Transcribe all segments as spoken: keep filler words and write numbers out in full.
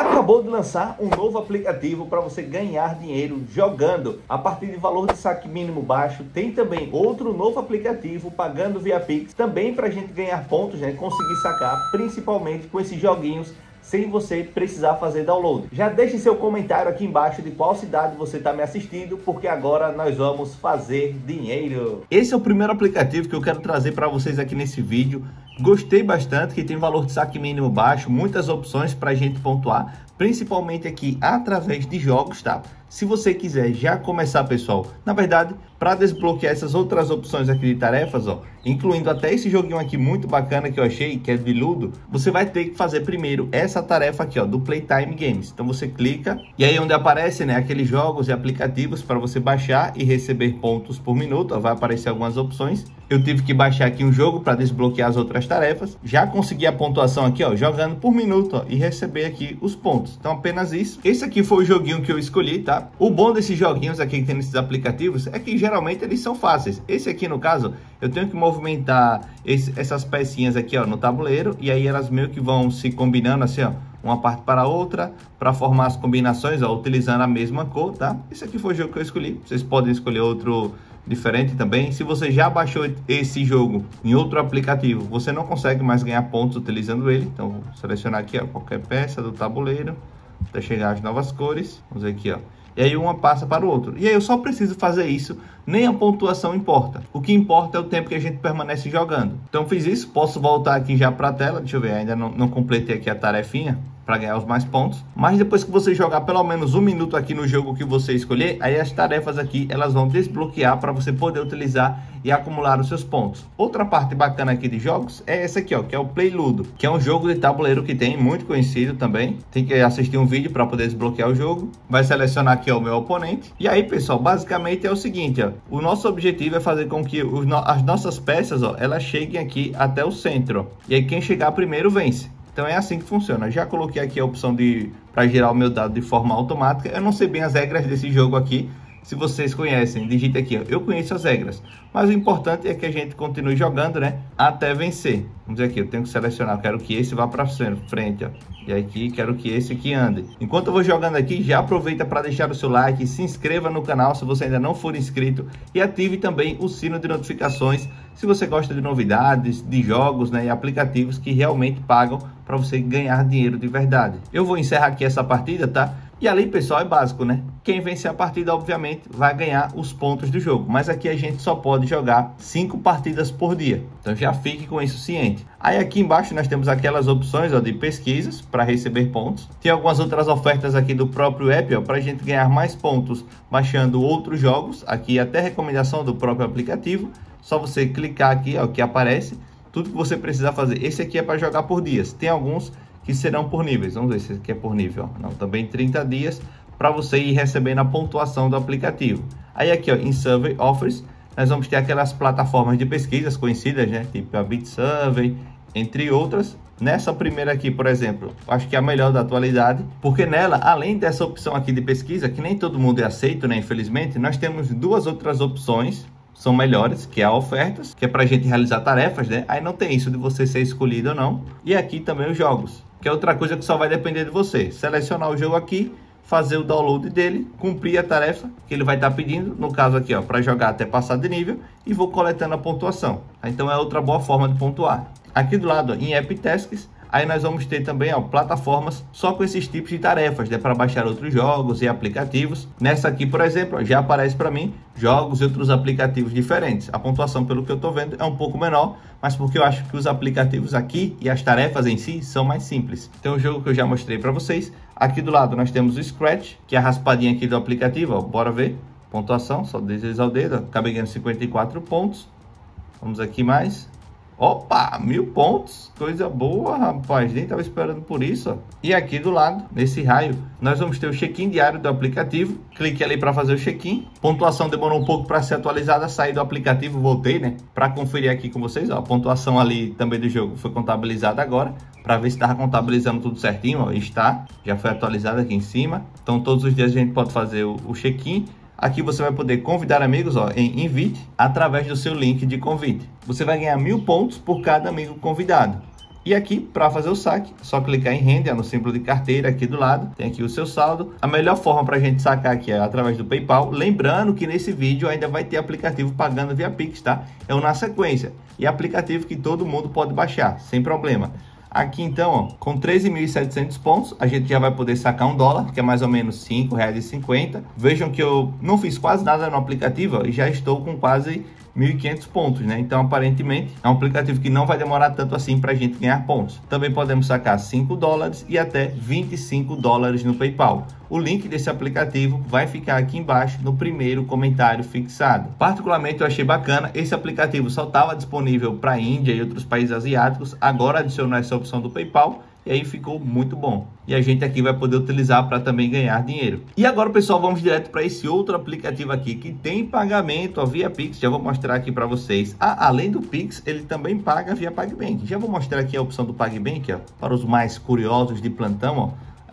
acabou de lançar um novo aplicativo para você ganhar dinheiro jogando a partir de valor de saque mínimo baixo. Tem também outro novo aplicativo pagando via Pix, também para a gente ganhar pontos, né? Conseguir sacar, principalmente com esses joguinhos, sem você precisar fazer download. Já deixe seu comentário aqui embaixo de qual cidade você está me assistindo, porque agora nós vamos fazer dinheiro. Esse é o primeiro aplicativo que eu quero trazer para vocês aqui nesse vídeo. Gostei bastante, que tem valor de saque mínimo baixo, muitas opções para a gente pontuar, principalmente aqui através de jogos, tá? Se você quiser já começar, pessoal, na verdade, para desbloquear essas outras opções aqui de tarefas, ó, incluindo até esse joguinho aqui muito bacana que eu achei, que é Diludo, você vai ter que fazer primeiro essa tarefa aqui, ó, do Playtime Games. Então você clica e aí onde aparece, né, aqueles jogos e aplicativos para você baixar e receber pontos por minuto, ó, vai aparecer algumas opções. Eu tive que baixar aqui um jogo para desbloquear as outras tarefas. Já consegui a pontuação aqui, ó, jogando por minuto, ó, e receber aqui os pontos. Então apenas isso. Esse aqui foi o joguinho que eu escolhi, tá? O bom desses joguinhos aqui que tem nesses aplicativos é que geralmente eles são fáceis. Esse aqui, no caso, eu tenho que movimentar esse, essas pecinhas aqui, ó, no tabuleiro, e aí elas meio que vão se combinando assim, ó, uma parte para a outra, para formar as combinações, ó, utilizando a mesma cor, tá? Esse aqui foi o jogo que eu escolhi. Vocês podem escolher outro diferente também. Se você já baixou esse jogo em outro aplicativo, você não consegue mais ganhar pontos utilizando ele. Então vou selecionar aqui, ó, qualquer peça do tabuleiro até chegar às novas cores. Vamos ver aqui, ó. E aí uma passa para o outro. E aí eu só preciso fazer isso, nem a pontuação importa. O que importa é o tempo que a gente permanece jogando. Então fiz isso, posso voltar aqui já para a tela. Deixa eu ver, ainda não, não completei aqui a tarefinha para ganhar os mais pontos. Mas depois que você jogar pelo menos um minuto aqui no jogo que você escolher, aí as tarefas aqui elas vão desbloquear para você poder utilizar e acumular os seus pontos. Outra parte bacana aqui de jogos é essa aqui, ó, que é o Playludo, que é um jogo de tabuleiro que tem, muito conhecido também. Tem que assistir um vídeo para poder desbloquear o jogo. Vai selecionar aqui, ó, o meu oponente. E aí, pessoal, basicamente é o seguinte, ó, o nosso objetivo é fazer com que os no as nossas peças, ó, elas cheguem aqui até o centro, ó. E aí quem chegar primeiro vence. Então é assim que funciona. Já coloquei aqui a opção de para gerar o meu dado de forma automática. Eu não sei bem as regras desse jogo aqui. Se vocês conhecem, digite aqui, ó, eu conheço as regras. Mas o importante é que a gente continue jogando, né, até vencer. Vamos ver aqui, eu tenho que selecionar, eu quero que esse vá para frente, ó. E aqui, quero que esse aqui ande. Enquanto eu vou jogando aqui, já aproveita para deixar o seu like, se inscreva no canal se você ainda não for inscrito e ative também o sino de notificações se você gosta de novidades, de jogos, né, e aplicativos que realmente pagam para você ganhar dinheiro de verdade. Eu vou encerrar aqui essa partida, tá? E ali, pessoal, é básico, né? Quem vencer a partida, obviamente, vai ganhar os pontos do jogo. Mas aqui a gente só pode jogar cinco partidas por dia. Então já fique com isso ciente. Aí aqui embaixo nós temos aquelas opções, ó, de pesquisas para receber pontos. Tem algumas outras ofertas aqui do próprio app, ó, para a gente ganhar mais pontos baixando outros jogos. Aqui até recomendação do próprio aplicativo. Só você clicar aqui, ó, que aparece tudo que você precisa fazer. Esse aqui é para jogar por dias. Tem alguns que serão por níveis. Vamos ver se aqui é por nível. Não, também trinta dias para você ir recebendo a pontuação do aplicativo. Aí aqui, ó, em Super Offers, nós vamos ter aquelas plataformas de pesquisas conhecidas, né? Tipo a BitSurvey, entre outras. Nessa primeira aqui, por exemplo, acho que é a melhor da atualidade, porque nela, além dessa opção aqui de pesquisa, que nem todo mundo é aceito, né? Infelizmente, nós temos duas outras opções. São melhores, que é a ofertas, que é para a gente realizar tarefas, né? Aí não tem isso de você ser escolhido ou não. E aqui também os jogos, que é outra coisa que só vai depender de você. Selecionar o jogo aqui, fazer o download dele, cumprir a tarefa que ele vai estar pedindo, no caso aqui, ó, para jogar até passar de nível, e vou coletando a pontuação. Então é outra boa forma de pontuar. Aqui do lado, ó, em App Tasks, aí nós vamos ter também, ó, plataformas só com esses tipos de tarefas, né, para baixar outros jogos e aplicativos. Nessa aqui, por exemplo, ó, já aparece para mim jogos e outros aplicativos diferentes. A pontuação, pelo que eu estou vendo, é um pouco menor, mas porque eu acho que os aplicativos aqui e as tarefas em si são mais simples. Tem um jogo que eu já mostrei para vocês. Aqui do lado nós temos o Scratch, que é a raspadinha aqui do aplicativo, ó. Bora ver. Pontuação, só deslizar o dedo, ó. Acabei ganhando cinquenta e quatro pontos. Vamos aqui mais. Opa, mil pontos, coisa boa, rapaz, nem estava esperando por isso, ó. E aqui do lado, nesse raio, nós vamos ter o check-in diário do aplicativo. Clique ali para fazer o check-in. Pontuação demorou um pouco para ser atualizada, saí do aplicativo, voltei, né, para conferir aqui com vocês, ó. A pontuação ali também do jogo foi contabilizada agora, para ver se estava contabilizando tudo certinho, ó. Está, já foi atualizada aqui em cima. Então todos os dias a gente pode fazer o, o check-in. Aqui você vai poder convidar amigos, ó, em invite através do seu link de convite. Você vai ganhar mil pontos por cada amigo convidado. E aqui, para fazer o saque, é só clicar em renda no símbolo de carteira aqui do lado, tem aqui o seu saldo. A melhor forma para a gente sacar aqui é através do PayPal. Lembrando que nesse vídeo ainda vai ter aplicativo pagando via Pix, tá? É o Na Sequência, e é aplicativo que todo mundo pode baixar, sem problema. Aqui então, ó, com treze mil e setecentos pontos, a gente já vai poder sacar um dólar, que é mais ou menos cinco reais e cinquenta. Vejam que eu não fiz quase nada no aplicativo, ó, e já estou com quase mil e quinhentos pontos, né? Então, aparentemente, é um aplicativo que não vai demorar tanto assim para a gente ganhar pontos. Também podemos sacar cinco dólares e até vinte e cinco dólares no PayPal. O link desse aplicativo vai ficar aqui embaixo no primeiro comentário fixado. Particularmente, eu achei bacana. Esse aplicativo só estava disponível para a Índia e outros países asiáticos. Agora adicionou essa opção do PayPal. E aí ficou muito bom. E a gente aqui vai poder utilizar para também ganhar dinheiro. E agora, pessoal, vamos direto para esse outro aplicativo aqui que tem pagamento ó, via Pix. Já vou mostrar aqui para vocês. Ah, além do Pix, ele também paga via PagBank. Já vou mostrar aqui a opção do PagBank ó, para os mais curiosos de plantão. Ó.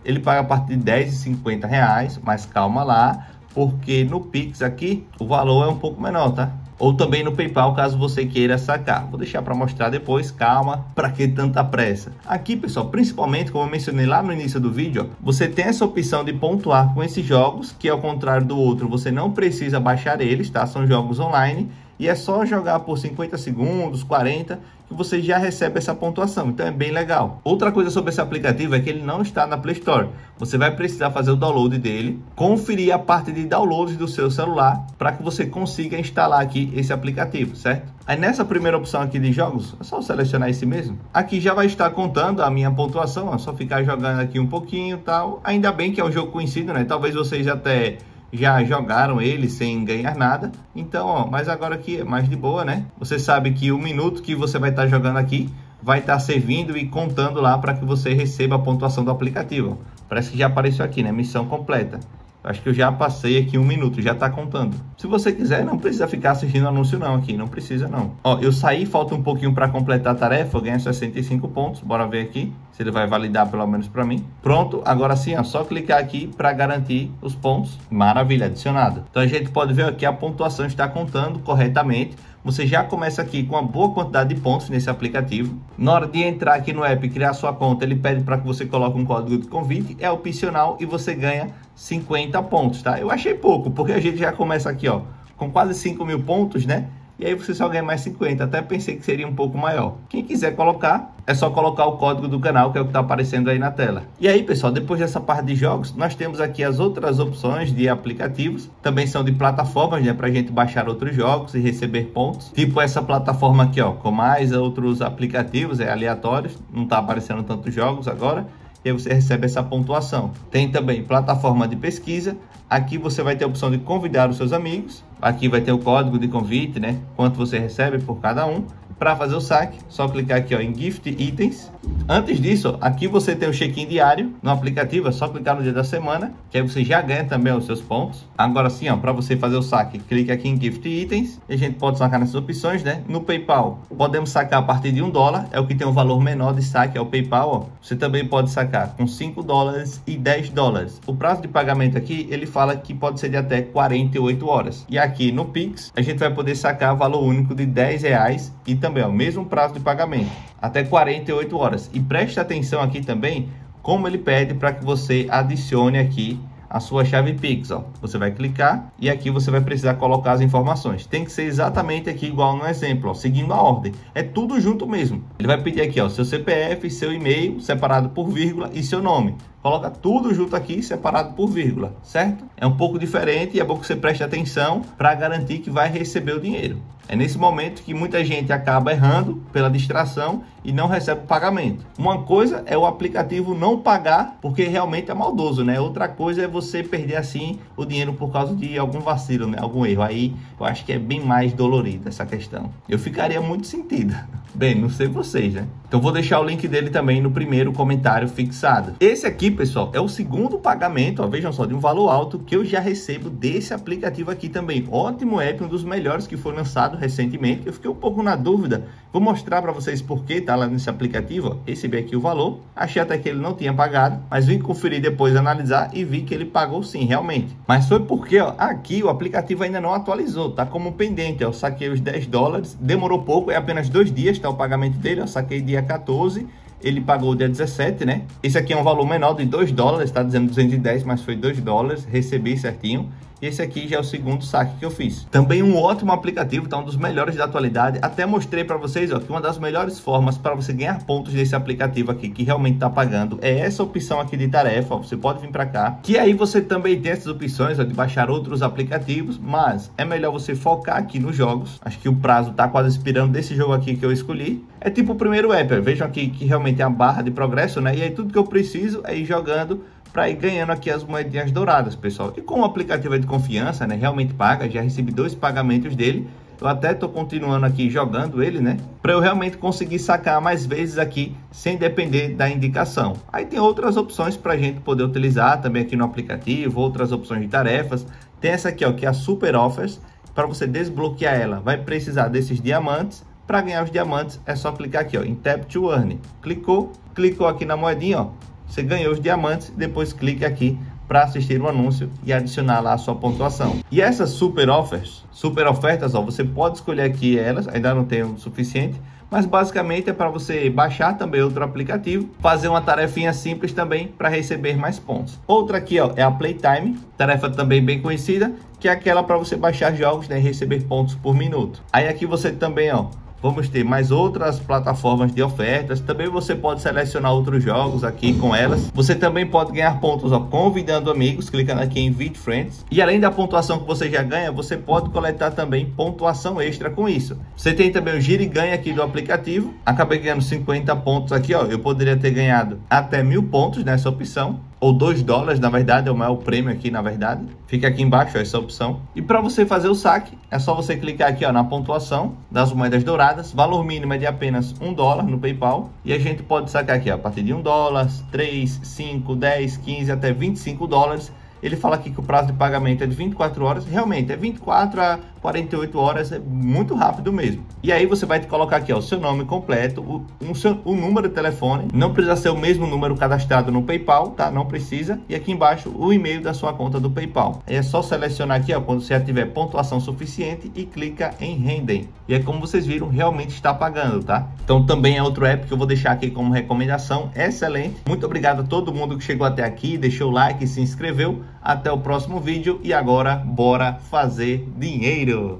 Ele paga a partir de dez reais e cinquenta centavos, mas calma lá, porque no Pix aqui o valor é um pouco menor, tá? Ou também no PayPal, caso você queira sacar. Vou deixar para mostrar depois, calma, para que tanta pressa? Aqui, pessoal, principalmente, como eu mencionei lá no início do vídeo, ó, você tem essa opção de pontuar com esses jogos, que ao contrário do outro, você não precisa baixar eles, tá? São jogos online, e é só jogar por cinquenta segundos, quarenta, que você já recebe essa pontuação, então é bem legal. Outra coisa sobre esse aplicativo é que ele não está na Play Store. Você vai precisar fazer o download dele, conferir a parte de downloads do seu celular, para que você consiga instalar aqui esse aplicativo, certo? Aí nessa primeira opção aqui de jogos, é só selecionar esse mesmo. Aqui já vai estar contando a minha pontuação, é só ficar jogando aqui um pouquinho e tal. Ainda bem que é um jogo conhecido, né? Talvez vocês até já jogaram ele sem ganhar nada, então ó, mas agora aqui é mais de boa, né? Você sabe que o minuto que você vai estar jogando aqui vai estar servindo e contando lá para que você receba a pontuação do aplicativo. Parece que já apareceu aqui, né? Missão completa. Acho que eu já passei aqui um minuto, já tá contando. Se você quiser, não precisa ficar assistindo anúncio não aqui, não precisa não. Ó, eu saí, falta um pouquinho para completar a tarefa, eu ganho sessenta e cinco pontos, bora ver aqui se ele vai validar pelo menos para mim. Pronto, agora sim, ó, só clicar aqui para garantir os pontos. Maravilha, adicionado. Então a gente pode ver aqui a pontuação está contando corretamente. Você já começa aqui com uma boa quantidade de pontos nesse aplicativo. Na hora de entrar aqui no app e criar sua conta, ele pede para que você coloque um código de convite, é opcional e você ganha cinquenta pontos, tá? Eu achei pouco, porque a gente já começa aqui, ó, com quase cinco mil pontos, né? E aí você só ganha mais cinquenta, até pensei que seria um pouco maior. Quem quiser colocar, é só colocar o código do canal, que é o que está aparecendo aí na tela. E aí, pessoal, depois dessa parte de jogos, nós temos aqui as outras opções de aplicativos. Também são de plataformas, né, para a gente baixar outros jogos e receber pontos. Tipo essa plataforma aqui, ó, com mais outros aplicativos, é aleatórios, não está aparecendo tantos jogos agora. E aí você recebe essa pontuação. Tem também plataforma de pesquisa. Aqui você vai ter a opção de convidar os seus amigos. Aqui vai ter o código de convite, né? Quanto você recebe por cada um. Para fazer o saque, só clicar aqui ó, em Gift Itens. Antes disso, ó, aqui você tem o check-in diário no aplicativo. É só clicar no dia da semana, que aí você já ganha também os seus pontos. Agora sim, para você fazer o saque, clique aqui em Gift Itens. E a gente pode sacar nessas opções, né? No PayPal, podemos sacar a partir de um dólar. É o que tem um valor menor de saque, é o PayPal. Ó. Você também pode sacar com cinco dólares e dez dólares. O prazo de pagamento aqui, ele fala que pode ser de até quarenta e oito horas. E aqui no Pix, a gente vai poder sacar valor único de dez reais e também é o mesmo prazo de pagamento, até quarenta e oito horas. E preste atenção aqui também como ele pede para que você adicione aqui a sua chave Pix. Ó. Você vai clicar e aqui você vai precisar colocar as informações. Tem que ser exatamente aqui igual no exemplo, ó, seguindo a ordem. É tudo junto mesmo. Ele vai pedir aqui ó, seu C P F, seu e-mail, separado por vírgula e seu nome. Coloca tudo junto aqui, separado por vírgula, certo? É um pouco diferente e é bom que você preste atenção para garantir que vai receber o dinheiro. É nesse momento que muita gente acaba errando pela distração e não recebe o pagamento. Uma coisa é o aplicativo não pagar, porque realmente é maldoso, né? Outra coisa é você perder assim o dinheiro por causa de algum vacilo, né? Algum erro. Aí eu acho que é bem mais dolorida essa questão. Eu ficaria muito sentida. Bem, não sei vocês, né? Então vou deixar o link dele também no primeiro comentário fixado. Esse aqui, pessoal, é o segundo pagamento, ó, vejam só, de um valor alto que eu já recebo desse aplicativo aqui também. Ótimo app, um dos melhores que foi lançado recentemente, eu fiquei um pouco na dúvida, vou mostrar para vocês porque tá lá nesse aplicativo, ó, recebi aqui o valor, achei até que ele não tinha pagado, mas vim conferir depois, analisar e vi que ele pagou sim, realmente. Mas foi porque ó, aqui o aplicativo ainda não atualizou, tá como pendente, eu saquei os dez dólares, demorou pouco, é apenas dois dias, tá o pagamento dele, eu saquei dia quatorze, ele pagou dia dezessete, né? Esse aqui é um valor menor de dois dólares, tá dizendo duzentos e dez, mas foi dois dólares, recebi certinho. E esse aqui já é o segundo saque que eu fiz. Também um ótimo aplicativo, tá um dos melhores da atualidade. Até mostrei para vocês, ó, que uma das melhores formas para você ganhar pontos nesse aplicativo aqui, que realmente tá pagando, é essa opção aqui de tarefa, ó, você pode vir para cá. Que aí você também tem essas opções, ó, de baixar outros aplicativos, mas é melhor você focar aqui nos jogos. Acho que o prazo tá quase expirando desse jogo aqui que eu escolhi. É tipo o primeiro app, ó, vejam aqui que realmente é a barra de progresso, né? E aí tudo que eu preciso é ir jogando para ir ganhando aqui as moedinhas douradas, pessoal. E como o aplicativo é de confiança, né, realmente paga, já recebi dois pagamentos dele, eu até tô continuando aqui jogando ele, né, para eu realmente conseguir sacar mais vezes aqui, sem depender da indicação. Aí tem outras opções para a gente poder utilizar também aqui no aplicativo, outras opções de tarefas. Tem essa aqui, ó, que é a Super Offers, para você desbloquear ela, vai precisar desses diamantes. Para ganhar os diamantes, é só clicar aqui, ó, em Tap to Earn. Clicou, clicou aqui na moedinha, ó, você ganhou os diamantes, depois clique aqui para assistir o anúncio e adicionar lá a sua pontuação. E essas super offers, super ofertas, ó, você pode escolher aqui elas, ainda não tem o suficiente, mas basicamente é para você baixar também outro aplicativo, fazer uma tarefinha simples também para receber mais pontos. Outra aqui, ó, é a Playtime, tarefa também bem conhecida, que é aquela para você baixar jogos, né, e receber pontos por minuto. Aí aqui você também, ó, vamos ter mais outras plataformas de ofertas. Também você pode selecionar outros jogos aqui com elas. Você também pode ganhar pontos, ó, convidando amigos, clicando aqui em Invite Friends. E além da pontuação que você já ganha, você pode coletar também pontuação extra com isso. Você tem também o giro e ganha aqui do aplicativo. Acabei ganhando cinquenta pontos aqui, ó. Eu poderia ter ganhado até mil pontos nessa opção, ou dois dólares, na verdade, é o maior prêmio aqui, na verdade. Fica aqui embaixo, ó, essa opção. E para você fazer o saque, é só você clicar aqui, ó, na pontuação das moedas douradas. Valor mínimo é de apenas um dólar no PayPal. E a gente pode sacar aqui, ó, a partir de um dólar, três, cinco, dez, quinze, até vinte e cinco dólares. Ele fala aqui que o prazo de pagamento é de vinte e quatro horas. Realmente, é vinte e quatro a quarenta e oito horas, é muito rápido mesmo. E aí você vai te colocar aqui, ó, o seu nome completo, o, um, seu, o número de telefone. Não precisa ser o mesmo número cadastrado no PayPal, tá? Não precisa. E aqui embaixo, o e-mail da sua conta do PayPal. Aí é só selecionar aqui, ó, quando você já tiver pontuação suficiente e clica em Rendem. E é como vocês viram, realmente está pagando, tá? Então também é outro app que eu vou deixar aqui como recomendação. Excelente. Muito obrigado a todo mundo que chegou até aqui, deixou o like, se inscreveu. Até o próximo vídeo e agora bora fazer dinheiro!